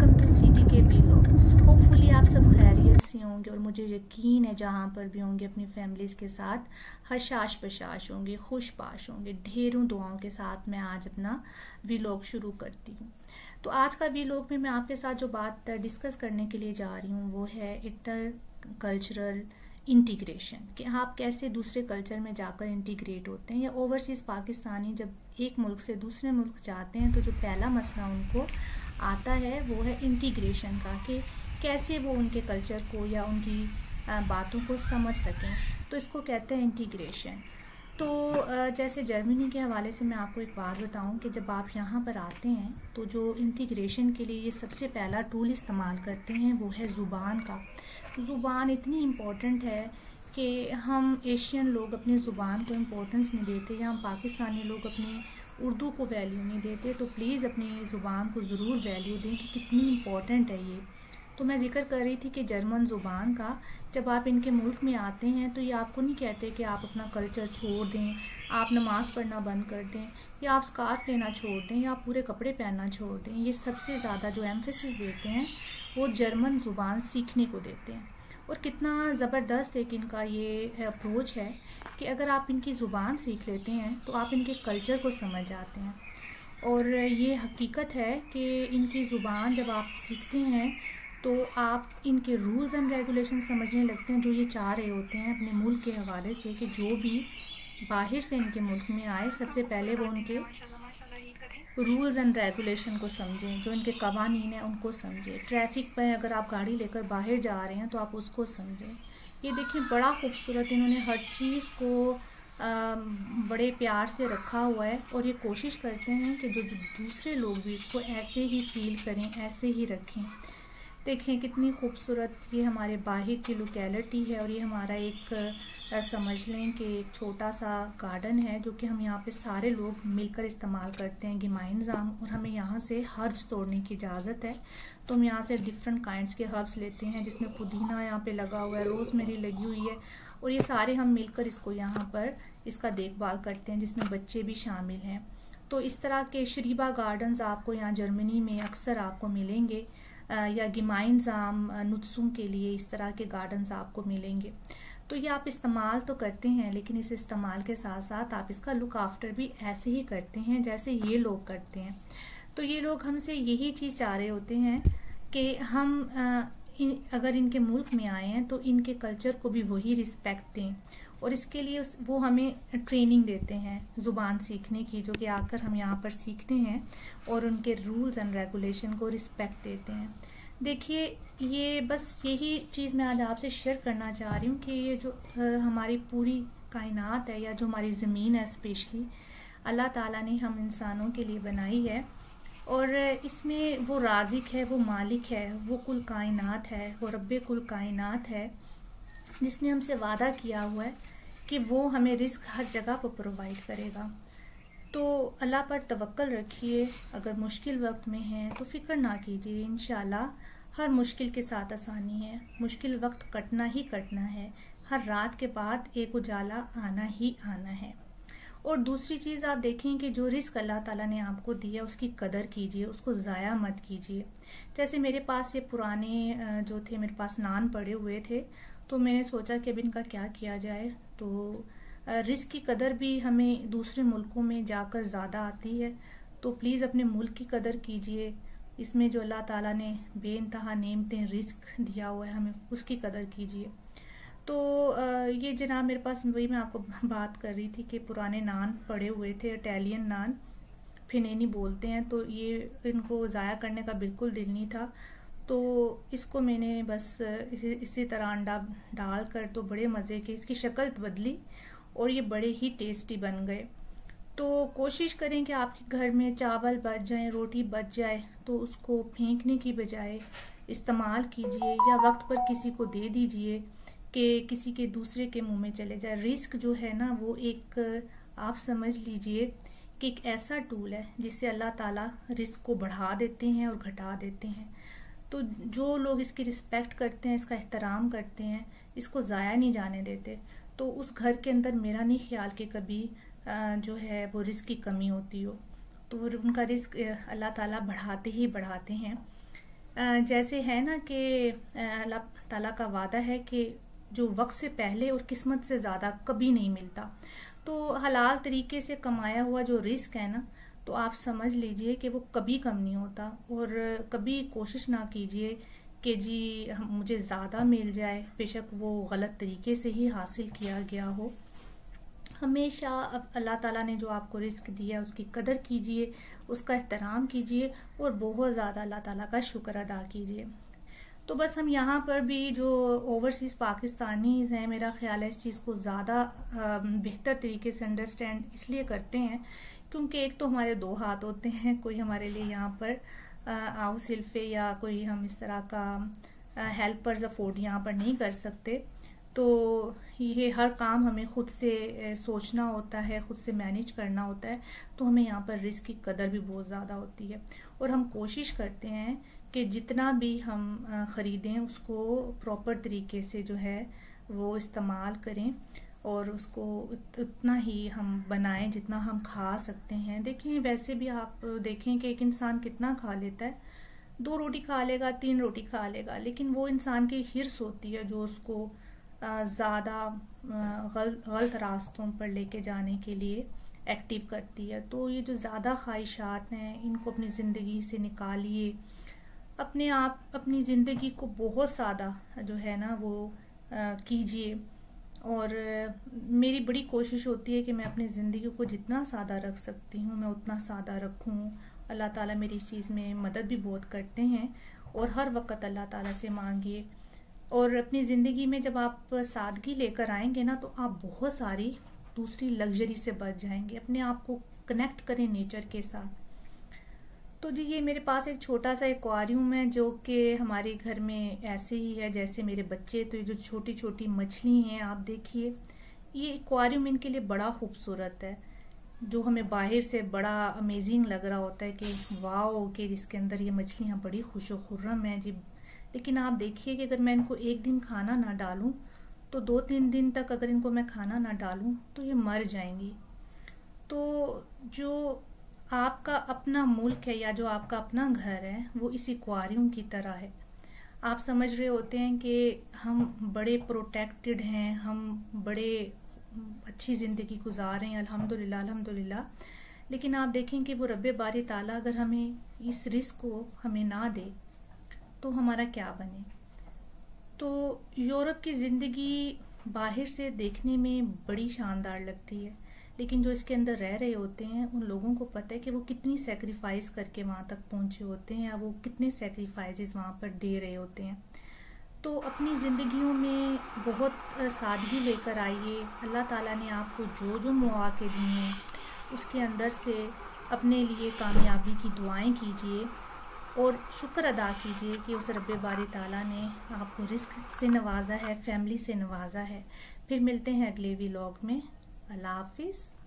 Welcome to CTK Vlogs। Hopefully आप सब खैरियत से होंगे और मुझे यकीन है जहाँ पर भी होंगे अपनी फैमिलीज़ के साथ हशाश बशाश होंगे, खुशपाश होंगे। ढेरों दुआओं के साथ मैं आज अपना वीलॉग शुरू करती हूँ। तो आज का वीलॉग में मैं आपके साथ जो बात डिस्कस करने के लिए जा रही हूँ वो है इंटर कल्चरल इंटीग्रेशन, कि आप कैसे दूसरे कल्चर में जाकर इंटीग्रेट होते हैं। या ओवरसीज़ पाकिस्तानी जब एक मुल्क से दूसरे मुल्क जाते हैं तो जो पहला मसला उनको आता है वो है इंटीग्रेशन का, कि कैसे वो उनके कल्चर को या उनकी बातों को समझ सकें। तो इसको कहते हैं इंटीग्रेशन। तो जैसे जर्मनी के हवाले से मैं आपको एक बात बताऊं कि जब आप यहाँ पर आते हैं तो जो इंटीग्रेशन के लिए ये सबसे पहला टूल इस्तेमाल करते हैं वो है ज़ुबान का। ज़ुबान इतनी इम्पोर्टेंट है कि हम एशियन लोग अपनी ज़ुबान को इम्पोर्टेंस नहीं देते, या हम पाकिस्तानी लोग अपने उर्दू को वैल्यू नहीं देते। तो प्लीज़ अपनी ज़ुबान को ज़रूर वैल्यू दें कि कितनी इम्पोर्टेंट है ये। तो मैं ज़िक्र कर रही थी कि जर्मन ज़ुबान का, जब आप इनके मुल्क में आते हैं तो ये आपको नहीं कहते कि आप अपना कल्चर छोड़ दें, आप नमाज़ पढ़ना बंद कर दें, या आप स्कार्फ लेना छोड़ दें, या आप पूरे कपड़े पहनना छोड़ दें। ये सबसे ज़्यादा जो एम्फेसिस देते हैं वो जर्मन ज़ुबान सीखने को देते हैं। और कितना ज़बरदस्त एक इनका ये अप्रोच है कि अगर आप इनकी ज़ुबान सीख लेते हैं तो आप इनके कल्चर को समझ जाते हैं। और ये हकीकत है कि इनकी ज़ुबान जब आप सीखते हैं तो आप इनके रूल्स एंड रेगुलेशन समझने लगते हैं, जो ये चाह रहे होते हैं अपने मुल्क के हवाले से कि जो भी बाहर से इनके मुल्क में आए सबसे पहले वो उनके रूल्स एंड रेगुलेशन को समझें, जो इनके कवानीन हैं उनको समझें। ट्रैफिक पर अगर आप गाड़ी लेकर बाहर जा रहे हैं तो आप उसको समझें। ये देखिए बड़ा खूबसूरत इन्होंने हर चीज़ को बड़े प्यार से रखा हुआ है। और ये कोशिश करते हैं कि जो दूसरे लोग भी इसको ऐसे ही फील करें, ऐसे ही रखें। देखें कितनी खूबसूरत ये हमारे बाहर की लोकेलिटी है। और ये हमारा एक समझ लें कि एक छोटा सा गार्डन है जो कि हम यहाँ पे सारे लोग मिलकर इस्तेमाल करते हैं गिमाइनजाम। और हमें यहाँ से हर्ब्स तोड़ने की इजाज़त है, तो हम यहाँ से डिफरेंट काइंड्स के हर्ब्स लेते हैं, जिसमें पुदीना यहाँ पे लगा हुआ है, रोज़मेरी लगी हुई है। और ये सारे हम मिलकर इसको यहाँ पर इसका देखभाल करते हैं, जिसमें बच्चे भी शामिल हैं। तो इस तरह के शरीबा गार्डन्स आपको यहाँ जर्मनी में अक्सर आपको मिलेंगे, या गिमाइनजाम नुत्सों के लिए इस तरह के गार्डन्स आपको मिलेंगे। तो ये आप इस्तेमाल तो करते हैं, लेकिन इस इस्तेमाल के साथ साथ आप इसका लुक आफ्टर भी ऐसे ही करते हैं जैसे ये लोग करते हैं। तो ये लोग हमसे यही चीज़ चाह रहे होते हैं कि हम अगर इनके मुल्क में आए हैं तो इनके कल्चर को भी वही रिस्पेक्ट दें। और इसके लिए वो हमें ट्रेनिंग देते हैं ज़ुबान सीखने की, जो कि आकर हम यहाँ पर सीखते हैं और उनके रूल्स एंड रेगुलेशन को रिस्पेक्ट देते हैं। देखिए ये बस यही चीज़ मैं आज आपसे शेयर करना चाह रही हूँ कि ये जो हमारी पूरी कायनात है, या जो हमारी ज़मीन है स्पेशली अल्लाह ताला ने हम इंसानों के लिए बनाई है, और इसमें वो राज़िक है, वो मालिक है, वो कुल कायनात है, वो रब्बे कुल कायनात है, जिसने हमसे वादा किया हुआ है कि वो हमें रिस्क हर जगह पर प्रोवाइड करेगा। तो अल्लाह पर तवक्कल रखिए। अगर मुश्किल वक्त में हैं तो फ़िक्र ना कीजिए, इंशाल्लाह हर मुश्किल के साथ आसानी है। मुश्किल वक्त कटना ही कटना है, हर रात के बाद एक उजाला आना ही आना है। और दूसरी चीज़ आप देखें कि जो रिस्क अल्लाह ताला ने आपको दिया उसकी कदर कीजिए, उसको ज़ाया मत कीजिए। जैसे मेरे पास ये पुराने जो थे, मेरे पास नान पड़े हुए थे, तो मैंने सोचा कि अब इनका क्या किया जाए। तो रिस्क की कदर भी हमें दूसरे मुल्कों में जाकर ज़्यादा आती है। तो प्लीज़ अपने मुल्क की कदर कीजिए, इसमें जो अल्लाह ताला ने बेइंतहा नेमतें रिस्क दिया हुआ है हमें, उसकी कदर कीजिए। तो ये जनाब मेरे पास, वही मैं आपको बात कर रही थी कि पुराने नान पड़े हुए थे, इटालियन नान फिनेनी बोलते हैं। तो ये इनको ज़ाया करने का बिल्कुल दिल नहीं था, तो इसको मैंने बस इसी तरह अंडा डाल कर, तो बड़े मज़े के इसकी शक्ल बदली और ये बड़े ही टेस्टी बन गए। तो कोशिश करें कि आपके घर में चावल बच जाए, रोटी बच जाए, तो उसको फेंकने की बजाय इस्तेमाल कीजिए, या वक्त पर किसी को दे दीजिए कि किसी के दूसरे के मुंह में चले जाए। रिस्क जो है ना वो एक, आप समझ लीजिए कि एक ऐसा टूल है जिससे अल्लाह ताला रिस्क को बढ़ा देते हैं और घटा देते हैं। तो जो लोग इसकी रिस्पेक्ट करते हैं, इसका एहतराम करते हैं, इसको ज़ाया नहीं जाने देते, तो उस घर के अंदर मेरा नहीं ख्याल कि कभी जो है वो रिस्क की कमी होती हो। तो उनका रिस्क अल्लाह ताला बढ़ाते ही बढ़ाते हैं। जैसे है ना कि अल्लाह ताला का वादा है कि जो वक्त से पहले और किस्मत से ज़्यादा कभी नहीं मिलता। तो हलाल तरीके से कमाया हुआ जो रिस्क है ना, तो आप समझ लीजिए कि वो कभी कम नहीं होता। और कभी कोशिश ना कीजिए कि जी मुझे ज़्यादा मिल जाए, बेशक वो गलत तरीके से ही हासिल किया गया हो। हमेशा अल्लाह ताला ने जो आपको रिस्क दिया है उसकी कदर कीजिए, उसका एहतराम कीजिए और बहुत ज़्यादा अल्लाह ताला का शुक्र अदा कीजिए। तो बस हम यहाँ पर भी जो ओवरसीज़ पाकिस्तानीज़ हैं, मेरा ख़्याल है इस चीज़ को ज़्यादा बेहतर तरीके से अंडरस्टैंड इसलिए करते हैं क्योंकि एक तो हमारे दो हाथ होते हैं, कोई हमारे लिए यहाँ पर हाउस हेल्पे या कोई हम इस तरह का हेल्पर्स अफोर्ड यहाँ पर नहीं कर सकते। तो ये हर काम हमें खुद से सोचना होता है, खुद से मैनेज करना होता है। तो हमें यहाँ पर रिस्क की कदर भी बहुत ज़्यादा होती है और हम कोशिश करते हैं कि जितना भी हम ख़रीदें उसको प्रॉपर तरीके से जो है वो इस्तेमाल करें और उसको उतना ही हम बनाएं जितना हम खा सकते हैं। देखिए वैसे भी आप देखें कि एक इंसान कितना खा लेता है, 2 रोटी खा लेगा, 3 रोटी खा लेगा, लेकिन वो इंसान की हिर्स होती है जो उसको ज़्यादा गलत रास्तों पर लेके जाने के लिए एक्टिव करती है। तो ये जो ज़्यादा ख्वाहिशात हैं इनको अपनी ज़िंदगी से निकालिए, अपने आप अपनी ज़िंदगी को बहुत सादा जो है ना वो कीजिए। और मेरी बड़ी कोशिश होती है कि मैं अपनी ज़िंदगी को जितना सादा रख सकती हूँ मैं उतना सादा रखूँ। अल्लाह ताला मेरी इस चीज़ में मदद भी बहुत करते हैं और हर वक्त अल्लाह ताला से मांगिए। और अपनी ज़िंदगी में जब आप सादगी लेकर आएंगे ना तो आप बहुत सारी दूसरी लग्जरी से बच जाएंगे। अपने आप को कनेक्ट करें नेचर के साथ। तो जी ये मेरे पास एक छोटा सा एक्वेरियम है जो कि हमारे घर में ऐसे ही है जैसे मेरे बच्चे। तो ये जो छोटी छोटी मछली हैं आप देखिए, ये एक्वेरियम इनके लिए बड़ा खूबसूरत है, जो हमें बाहर से बड़ा अमेजिंग लग रहा होता है कि वाओ के जिसके अंदर ये मछलियाँ बड़ी खुश व खुर्रम हैं जी। लेकिन आप देखिए कि अगर मैं इनको एक दिन खाना ना डालूँ, तो 2-3 दिन तक अगर इनको मैं खाना ना डालूँ तो ये मर जाएंगी। तो जो आपका अपना मुल्क है या जो आपका अपना घर है वो इस एक्वेरियम की तरह है। आप समझ रहे होते हैं कि हम बड़े प्रोटेक्टेड हैं, हम बड़े अच्छी ज़िंदगी गुजार रहे हैं, अल्हम्दुलिल्लाह अल्हम्दुलिल्लाह। लेकिन आप देखें कि वो रब्बे बारी ताला अगर हमें इस रिस्क को हमें ना दे तो हमारा क्या बने। तो यूरोप की ज़िंदगी बाहर से देखने में बड़ी शानदार लगती है, लेकिन जो इसके अंदर रह रहे होते हैं उन लोगों को पता है कि वो कितनी सेक्रीफाइस करके वहाँ तक पहुँचे होते हैं या वो कितने सेक्रीफाइसेस वहाँ पर दे रहे होते हैं। तो अपनी ज़िंदगियों में बहुत सादगी लेकर आइए। अल्लाह ताला ने आपको जो जो मौके दिए हैं उसके अंदर से अपने लिए कामयाबी की दुआएं कीजिए और शुक्र अदा कीजिए कि उस रब्बे बारी ताला ने आपको रिस्क से नवाजा है, फैमिली से नवाजा है। फिर मिलते हैं अगले व्लॉग में। अल्लाह हाफिज़।